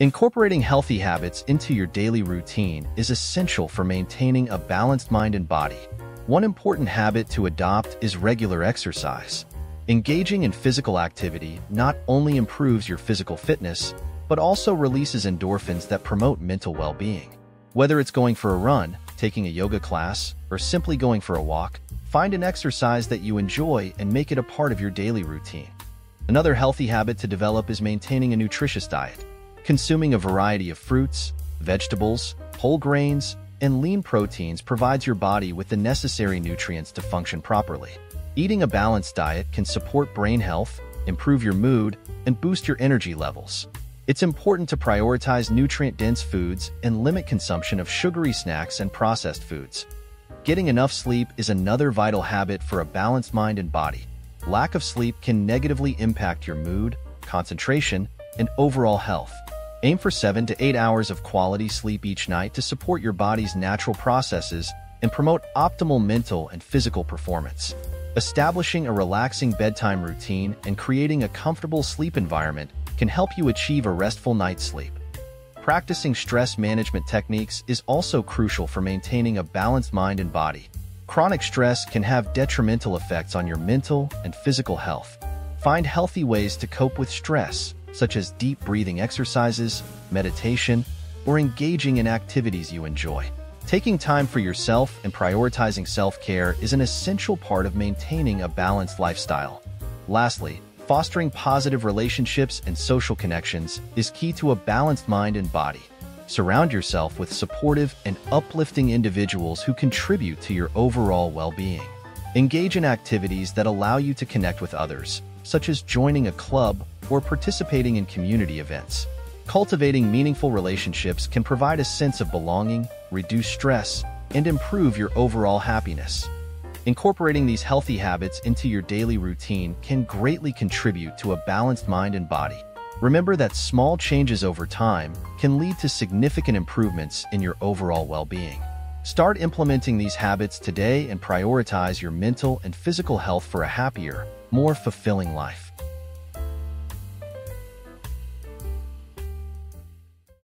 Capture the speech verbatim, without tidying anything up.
Incorporating healthy habits into your daily routine is essential for maintaining a balanced mind and body. One important habit to adopt is regular exercise. Engaging in physical activity not only improves your physical fitness, but also releases endorphins that promote mental well-being. Whether it's going for a run, taking a yoga class, or simply going for a walk, find an exercise that you enjoy and make it a part of your daily routine. Another healthy habit to develop is maintaining a nutritious diet. Consuming a variety of fruits, vegetables, whole grains, and lean proteins provides your body with the necessary nutrients to function properly. Eating a balanced diet can support brain health, improve your mood, and boost your energy levels. It's important to prioritize nutrient-dense foods and limit consumption of sugary snacks and processed foods. Getting enough sleep is another vital habit for a balanced mind and body. Lack of sleep can negatively impact your mood, concentration, and overall health. Aim for seven to eight hours of quality sleep each night to support your body's natural processes and promote optimal mental and physical performance. Establishing a relaxing bedtime routine and creating a comfortable sleep environment can help you achieve a restful night's sleep. Practicing stress management techniques is also crucial for maintaining a balanced mind and body. Chronic stress can have detrimental effects on your mental and physical health. Find healthy ways to cope with stress, such as deep breathing exercises, meditation, or engaging in activities you enjoy. Taking time for yourself and prioritizing self-care is an essential part of maintaining a balanced lifestyle. Lastly, fostering positive relationships and social connections is key to a balanced mind and body. Surround yourself with supportive and uplifting individuals who contribute to your overall well-being. Engage in activities that allow you to connect with others, such as joining a club or participating in community events. Cultivating meaningful relationships can provide a sense of belonging, reduce stress, and improve your overall happiness. Incorporating these healthy habits into your daily routine can greatly contribute to a balanced mind and body. Remember that small changes over time can lead to significant improvements in your overall well-being. Start implementing these habits today and prioritize your mental and physical health for a happier, more fulfilling life.